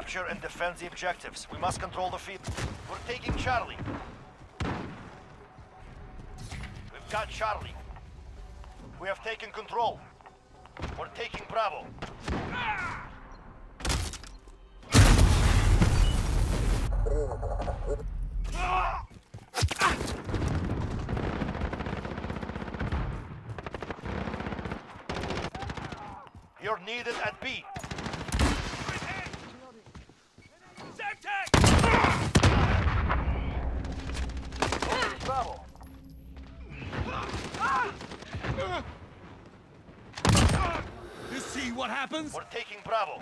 Capture and defend the objectives. We must control the field. We're taking Charlie. We've got Charlie. We have taken control. We're taking Bravo. You're needed at B. Bravo. You see what happens? We're taking Bravo.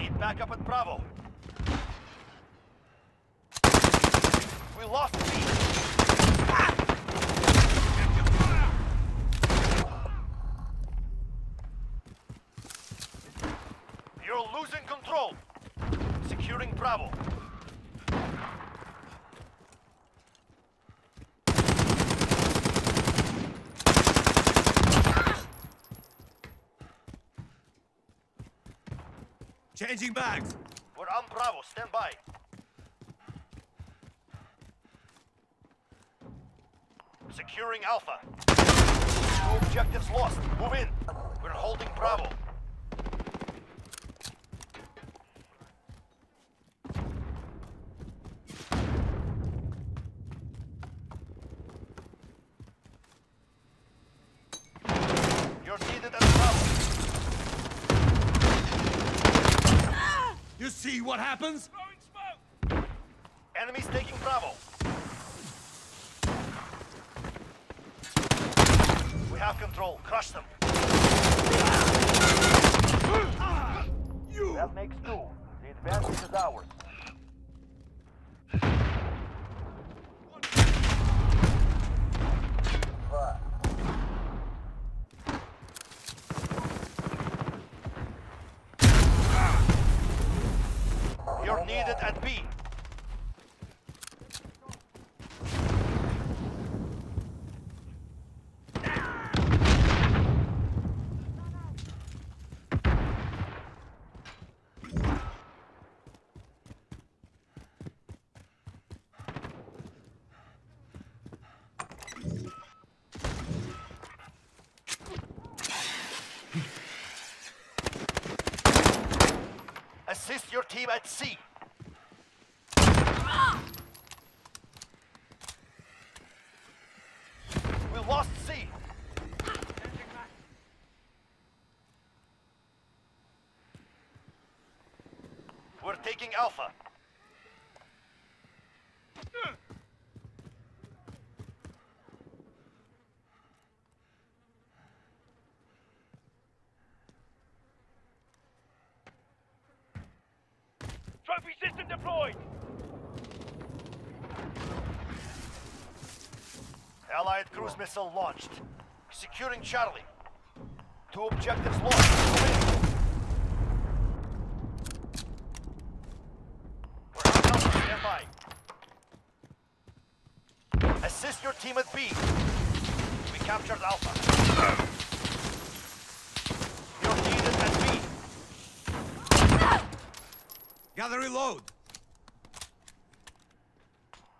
Need backup at Bravo. We lost B. Losing control. Securing Bravo. Changing bags. We're on Bravo. Stand by. Securing Alpha. Two objectives lost. Move in. We're holding Bravo. You see what happens? Throwing smoke. Enemies taking Bravo. We have control. Crush them. You. That makes two. The advantage is ours. Needed at B. Assist your team at C. We lost C. We're taking Alpha. Trophy system deployed. Allied cruise missile launched. Securing Charlie. Two objectives lost. We're on Alpha. Stand by. Assist your team at B. We captured Alpha. You're needed at B. Gather reload.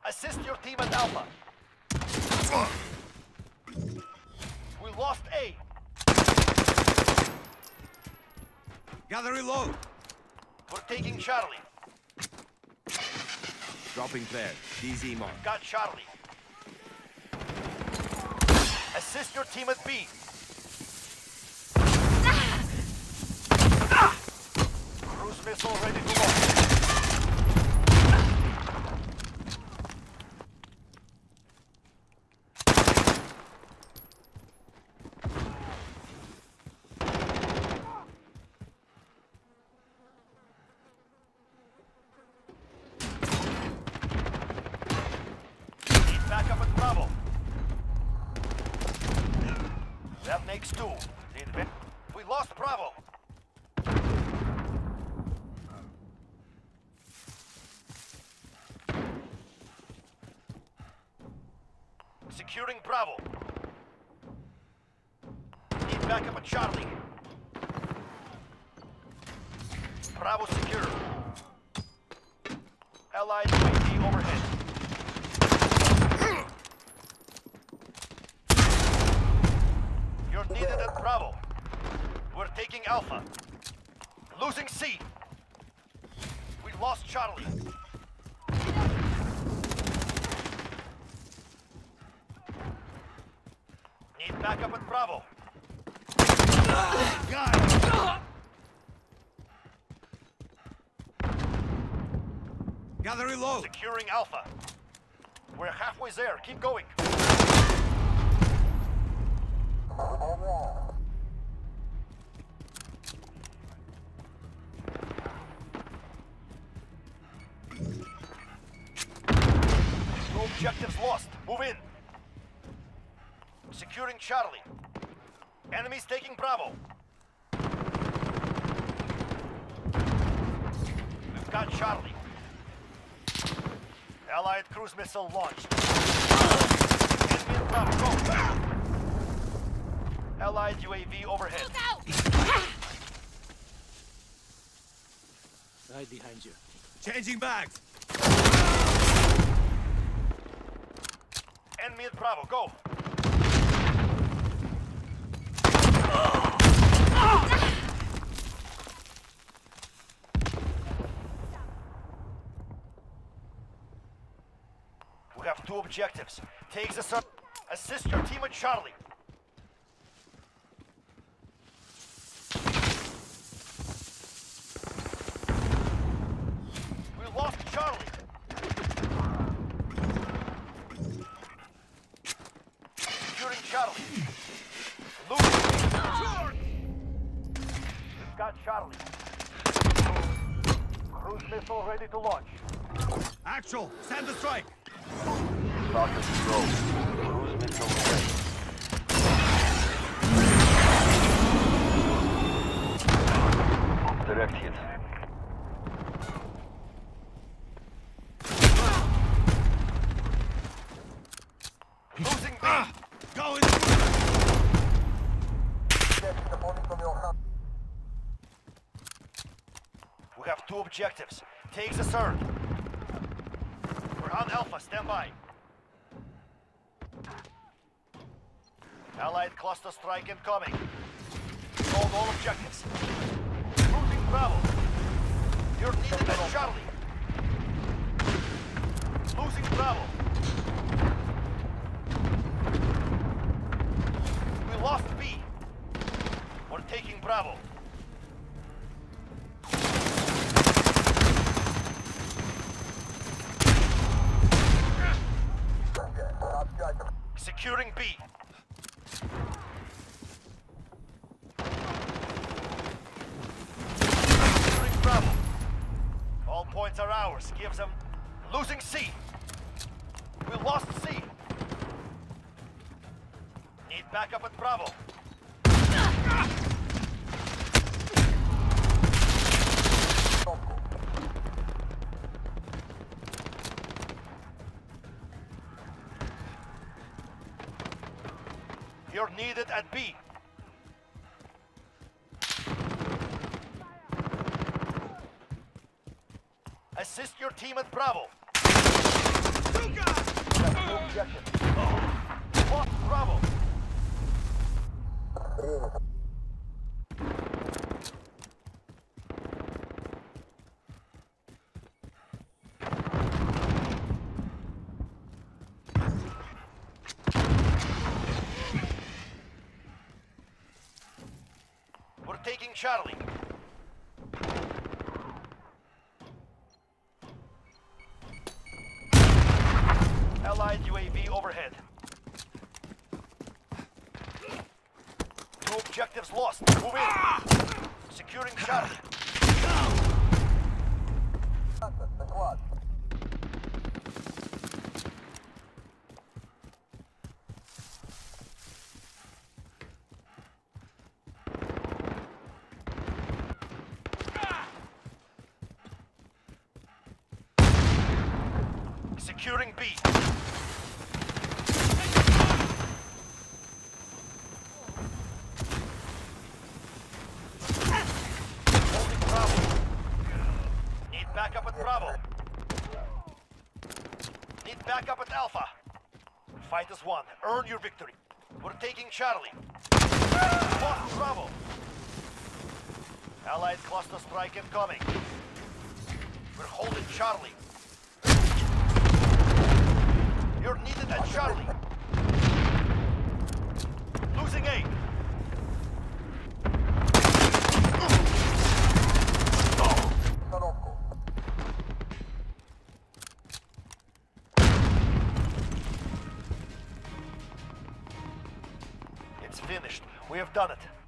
Assist your team at Alpha. We lost A. Gather reload. We're taking Charlie. Dropping there. DZ mark. Got Charlie. Assist your team at B. Cruise missile ready to launch. That makes two. We lost Bravo. Securing Bravo. Need backup at Charlie. Bravo secure. Allied UAV overhead. You're needed at Bravo. We're taking Alpha. Losing C. We lost Charlie. Need backup at Bravo. God. Gather reload. Securing Alpha. We're halfway there. Keep going. No objectives lost. Move in. Securing Charlie. Enemies taking Bravo. We've got Charlie. Allied cruise missile launched. Enemy Bravo. Go. Allied UAV overhead. Look out! Right behind you. Changing back. Enemy at Bravo, go. We have two objectives. Take the circle. Assist your team at Charlie. Charlie. Cruise missile ready to launch. Actual, send the strike. Rocket control. Cruise missile ready. Direct hit. Losing B. Go in. Get the money from your hand. We have two objectives. Take the third. We're on Alpha. Stand by. Allied cluster strike incoming. Hold all objectives. Losing Bravo. You're needed at Charlie. Losing Bravo. We lost B. We're taking Bravo. Securing B. Securing Bravo. All points are ours. Gives them losing C. We lost C. Need backup at Bravo. You're needed at B. Assist your team at Bravo. Lost Bravo. Taking Charlie. Allied UAV overhead. No objectives lost. Move in. Securing Charlie. Securing B. Bravo. Need backup at Alpha. Fight us one. Earn your victory. We're taking Charlie. Lost Bravo. Allied cluster strike incoming. We're holding Charlie. You're needed at Charlie. Losing A. It's finished. We have done it.